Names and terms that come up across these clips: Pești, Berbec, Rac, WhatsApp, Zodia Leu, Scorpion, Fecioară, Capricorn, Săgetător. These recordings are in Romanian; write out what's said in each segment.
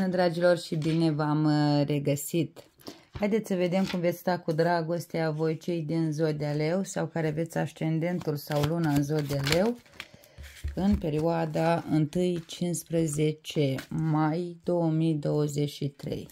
bună, dragilor, și bine v-am regăsit. Haideți să vedem cum veți sta cu dragostea voi, cei din Zodia Leu sau care aveți ascendentul sau luna în Zodia Leu, în perioada 1-15 mai 2023.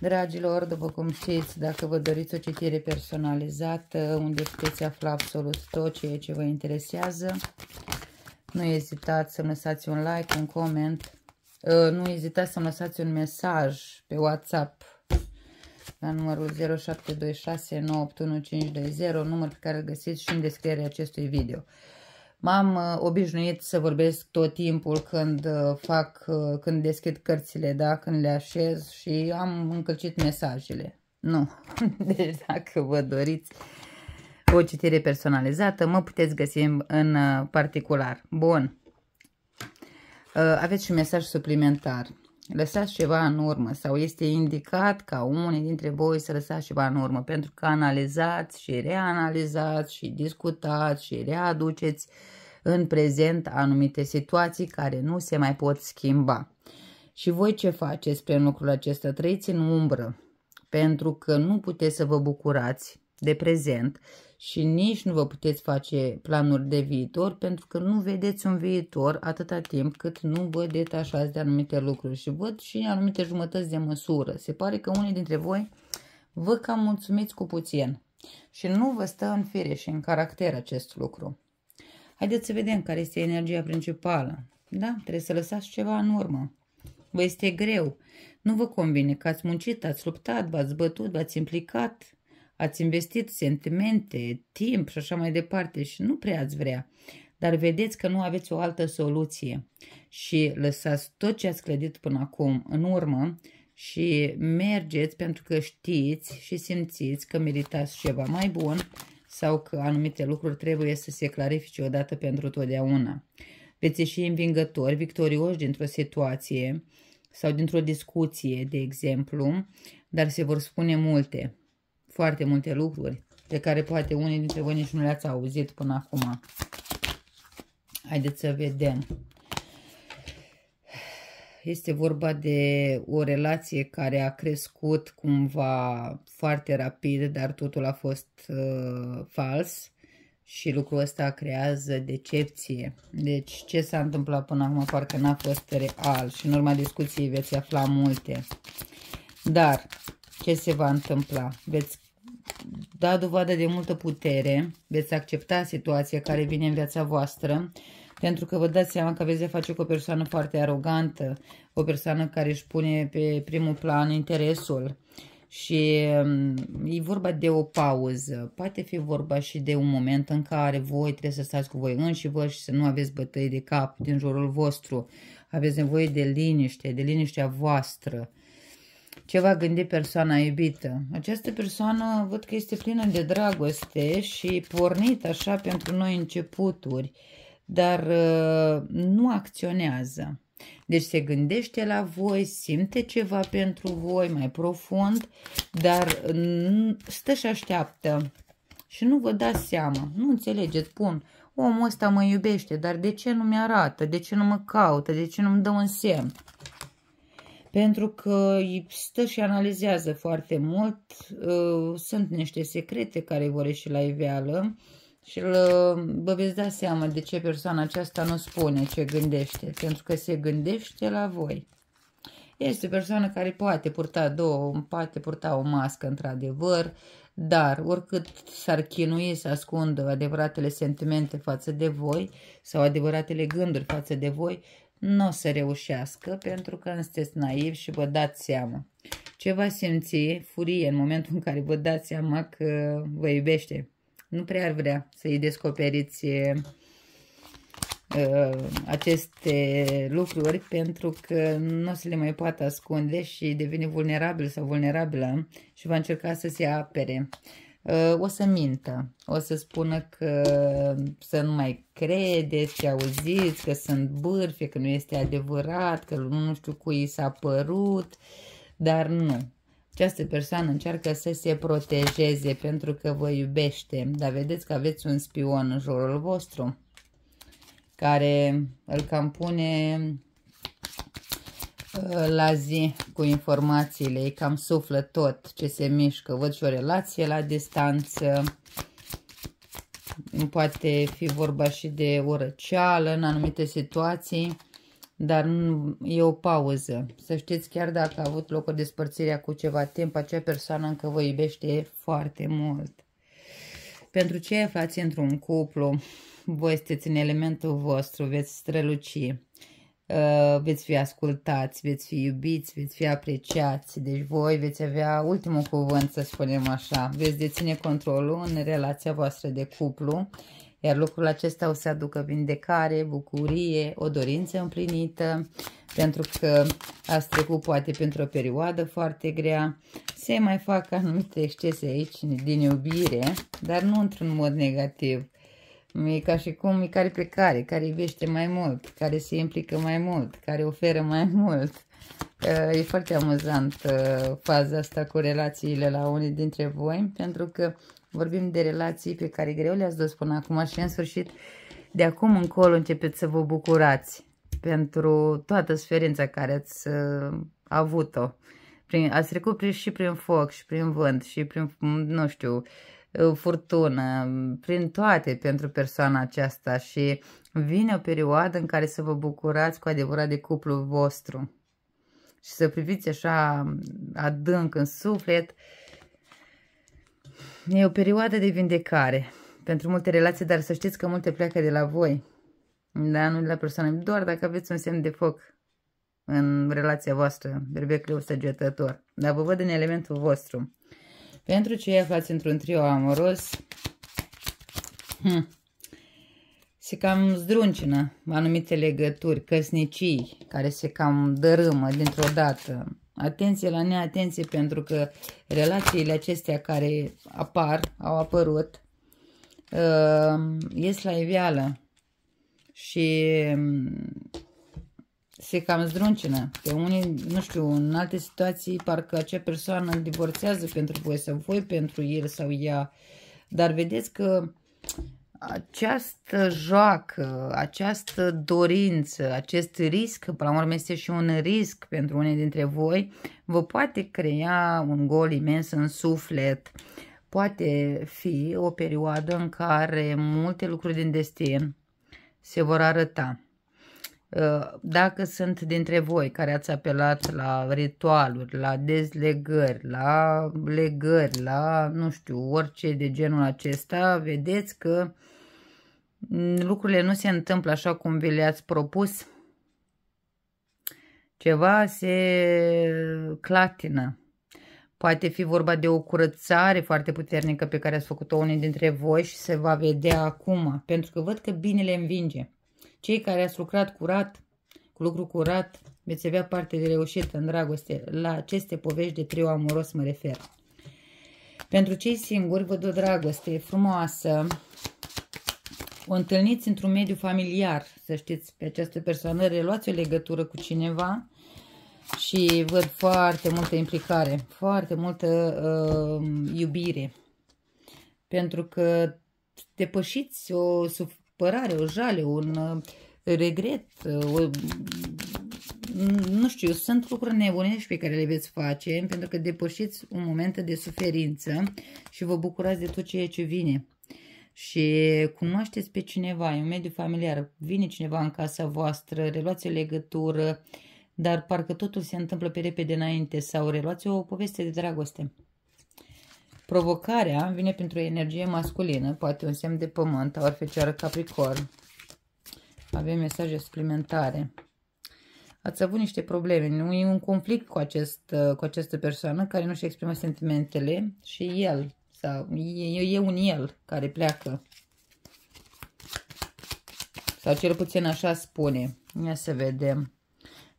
Dragilor, după cum știți, dacă vă doriți o citire personalizată, unde puteți afla absolut tot ceea ce vă interesează, nu ezitați să-mi lăsați un like, un coment, nu ezitați să-mi lăsați un mesaj pe WhatsApp la numărul 0726 981520, număr pe care îl găsiți și în descrierea acestui video. M-am obișnuit să vorbesc tot timpul când deschid cărțile, da? Când le așez, și am încălcit mesajele. Nu. Deci dacă vă doriți o citire personalizată, mă puteți găsi în particular. Bun. Aveți și un mesaj suplimentar. Lăsați ceva în urmă sau este indicat ca unii dintre voi să lăsați ceva în urmă, pentru că analizați și reanalizați și discutați și readuceți în prezent anumite situații care nu se mai pot schimba. Și voi ce faceți prin lucrul acesta? Trăiți în umbră, pentru că nu puteți să vă bucurați de prezent și nici nu vă puteți face planuri de viitor, pentru că nu vedeți un viitor atâta timp cât nu vă detașați de anumite lucruri. Și văd și anumite jumătăți de măsură. Se pare că unii dintre voi vă cam mulțumiți cu puțin și nu vă stă în fire și în caracter acest lucru. Haideți să vedem care este energia principală. Da? Trebuie să lăsați ceva în urmă. Vă este greu. Nu vă convine că ați muncit, ați luptat, v-ați bătut, v-ați implicat, ați investit sentimente, timp și așa mai departe și nu prea ați vrea, dar vedeți că nu aveți o altă soluție și lăsați tot ce ați clădit până acum în urmă și mergeți, pentru că știți și simțiți că meritați ceva mai bun sau că anumite lucruri trebuie să se clarifice odată pentru totdeauna. Veți ieși învingători, victorioși dintr-o situație sau dintr-o discuție, de exemplu, dar se vor spune multe. Foarte multe lucruri de care poate unii dintre voi nici nu le-ați auzit până acum. Haideți să vedem. Este vorba de o relație care a crescut cumva foarte rapid, dar totul a fost fals și lucrul ăsta creează decepție. Deci ce s-a întâmplat până acum parcă n-a fost real și în urma discuției veți afla multe. Dar ce se va întâmpla? Veți da dovadă de multă putere, veți accepta situația care vine în viața voastră, pentru că vă dați seama că aveți de face cu o persoană foarte arogantă, o persoană care își pune pe primul plan interesul și e vorba de o pauză. Poate fi vorba și de un moment în care voi trebuie să stați cu voi înși vă și să nu aveți bătăi de cap din jurul vostru. Aveți nevoie de liniște, de liniștea voastră. Ce va gândi persoana iubită? Această persoană văd că este plină de dragoste și pornit așa pentru noi începuturi, dar nu acționează. Deci se gândește la voi, simte ceva pentru voi mai profund, dar stă și așteaptă și nu vă dați seama, nu înțelegeți, bun, omul ăsta mă iubește, dar de ce nu mi-arată, de ce nu mă caută, de ce nu-mi dă un semn? Pentru că stă și analizează foarte mult, sunt niște secrete care vor ieși la iveală și vă veți da seama de ce persoana aceasta nu spune ce gândește, pentru că se gândește la voi. Este o persoană care poate purta o mască într-adevăr, dar oricât s-ar chinui să ascundă adevăratele sentimente față de voi sau adevăratele gânduri față de voi, nu o să reușească, pentru că sunteți naivi și vă dați seama. Ce va simți? Furie în momentul în care vă dați seama că vă iubește. Nu prea ar vrea să-i descoperiți aceste lucruri, pentru că nu o să le mai poată ascunde și devine vulnerabil sau vulnerabilă și va încerca să se apere. O să mintă, o să spună că să nu mai credeți ce auziți, că sunt bârfe, că nu este adevărat, că nu știu cui s-a părut, dar nu. Această persoană încearcă să se protejeze pentru că vă iubește, dar vedeți că aveți un spion în jurul vostru care îl cam pune la zi cu informațiile, ei cam suflă tot ce se mișcă, văd și o relație la distanță, poate fi vorba și de o răceală în anumite situații, dar nu, e o pauză. Să știți, chiar dacă a avut loc o despărțire cu ceva timp, acea persoană încă vă iubește foarte mult. Pentru ce aflați într-un cuplu, voi sunteți în elementul vostru, veți străluci, veți fi ascultați, veți fi iubiți, veți fi apreciați. Deci voi veți avea ultimul cuvânt, să spunem așa. Veți deține controlul în relația voastră de cuplu, iar lucrul acesta o să aducă vindecare, bucurie, o dorință împlinită, pentru că ați trecut poate pentru o perioadă foarte grea. Se mai fac anumite excese aici din iubire, dar nu într-un mod negativ. E ca și cum e care pe care, care iubește mai mult, care se implică mai mult, care oferă mai mult. E foarte amuzant faza asta cu relațiile la unii dintre voi, pentru că vorbim de relații pe care greu le-ați dus până acum și în sfârșit, de acum încolo începeți să vă bucurați pentru toată suferința care ați avut-o. Ați trecut și prin foc și prin vânt și prin, nu știu, furtună, prin toate pentru persoana aceasta și vine o perioadă în care să vă bucurați cu adevărat de cuplul vostru și să priviți așa adânc în suflet. E o perioadă de vindecare pentru multe relații, dar să știți că multe pleacă de la voi, dar nu de la persoană, doar dacă aveți un semn de foc în relația voastră, berbec leu săgetător, dar vă văd în elementul vostru. Pentru cei aflați într-un trio amoros, se cam zdruncină anumite legături, căsnicii care se cam dărâmă dintr-o dată. Atenție la neatenție, pentru că relațiile acestea care apar, au apărut, ies la iveală și se cam zdruncină. Pe unii, nu știu, în alte situații, parcă acea persoană divorțează pentru voi sau voi pentru el sau ea. Dar vedeți că această joacă, această dorință, acest risc, până la urmă este și un risc pentru unii dintre voi, vă poate crea un gol imens în suflet. Poate fi o perioadă în care multe lucruri din destin se vor arăta. Dacă sunt dintre voi care ați apelat la ritualuri, la dezlegări, la legări, la nu știu, orice de genul acesta, vedeți că lucrurile nu se întâmplă așa cum vi le-ați propus. Ceva se clatină. Poate fi vorba de o curățare foarte puternică pe care ați făcut-o unii dintre voi și se va vedea acum, pentru că văd că binele învinge. Cei care ați lucrat curat, cu lucru curat, veți avea parte de reușită în dragoste. La aceste povești de trio amoros mă refer. Pentru cei singuri, văd o dragoste frumoasă. O întâlniți într-un mediu familiar, să știți, pe această persoană. Reluați o legătură cu cineva și văd foarte multă implicare, foarte multă iubire. Pentru că depășiți o supărare, o jale, un regret, nu știu, sunt lucruri nebunești pe care le veți face, pentru că depășiți un moment de suferință și vă bucurați de tot ceea ce vine. Și cunoașteți pe cineva, e un mediu familiar, vine cineva în casa voastră, reluați o legătură, dar parcă totul se întâmplă pe repede înainte, sau reluați o poveste de dragoste. Provocarea vine pentru o energie masculină, poate un semn de pământ, ori fecioară capricorn. Avem mesaje suplimentare. Ați avut niște probleme, nu e un conflict cu, această persoană care nu-și exprimă sentimentele și el, sau e un el care pleacă. Sau cel puțin așa spune. Ia să vedem.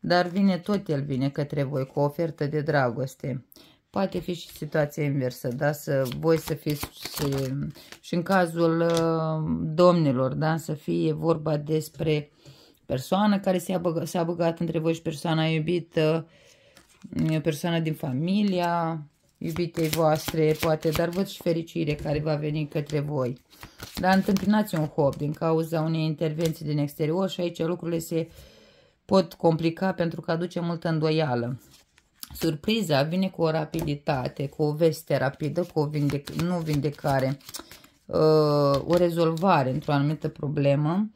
Dar vine tot el, vine către voi cu o ofertă de dragoste. Poate fi și situația inversă, da? Voi să fiți și în cazul domnilor, da? Să fie vorba despre persoană care s-a băgat între voi și persoana iubită, persoana din familia iubitei voastre, poate, dar văd și fericire care va veni către voi. Dar întâmpinați un hop din cauza unei intervenții din exterior și aici lucrurile se pot complica pentru că aduce multă îndoială. Surpriza vine cu o rapiditate, cu o veste rapidă, cu o vindecare, o rezolvare într-o anumită problemă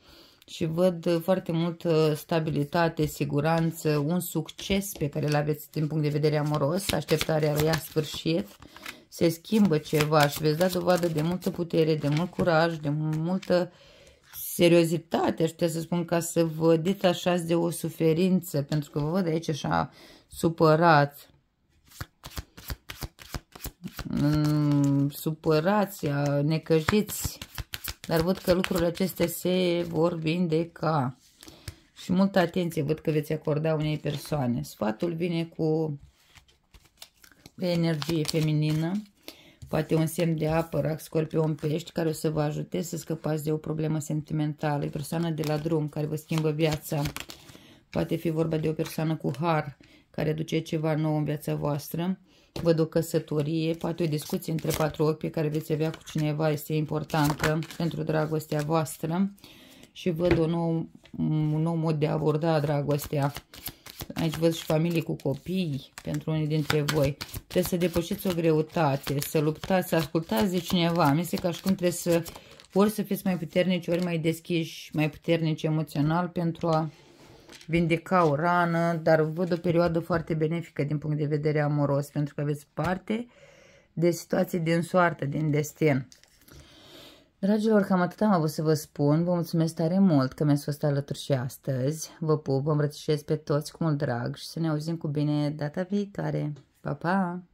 și văd foarte multă stabilitate, siguranță, un succes pe care îl aveți din punct de vedere amoros, așteptarea la ea sfârșit, se schimbă ceva și veți da dovadă de multă putere, de mult curaj, de multă seriozitate, aș putea să spun, ca să vă detașați de o suferință, pentru că vă văd aici așa supărați. Supărați, necăjiți, dar văd că lucrurile acestea se vor vindeca și multă atenție văd că veți acorda unei persoane. Sfatul vine cu energie feminină, poate un semn de apă, rac, scorpion, pești, care o să vă ajute să scăpați de o problemă sentimentală, e persoană de la drum care vă schimbă viața, poate fi vorba de o persoană cu har care aduce ceva nou în viața voastră. Văd o căsătorie, poate o discuție între patru ochi pe care veți avea cu cineva, este importantă pentru dragostea voastră și văd un nou mod de a aborda dragostea. Aici văd și familii cu copii pentru unii dintre voi. Trebuie să depășiți o greutate, să luptați, să ascultați de cineva. Mi este ca și cum trebuie să, ori să fiți mai puternici, ori mai deschiși, mai puternici emoțional pentru a vindeca o rană, dar văd o perioadă foarte benefică din punct de vedere amoros, pentru că aveți parte de situații din soartă, din destin. Dragilor, cam atât am avut să vă spun. Vă mulțumesc tare mult că mi-ați fost alături și astăzi. Vă pup, vă îmbrățișez pe toți cu mult drag și să ne auzim cu bine data viitoare. Pa, pa!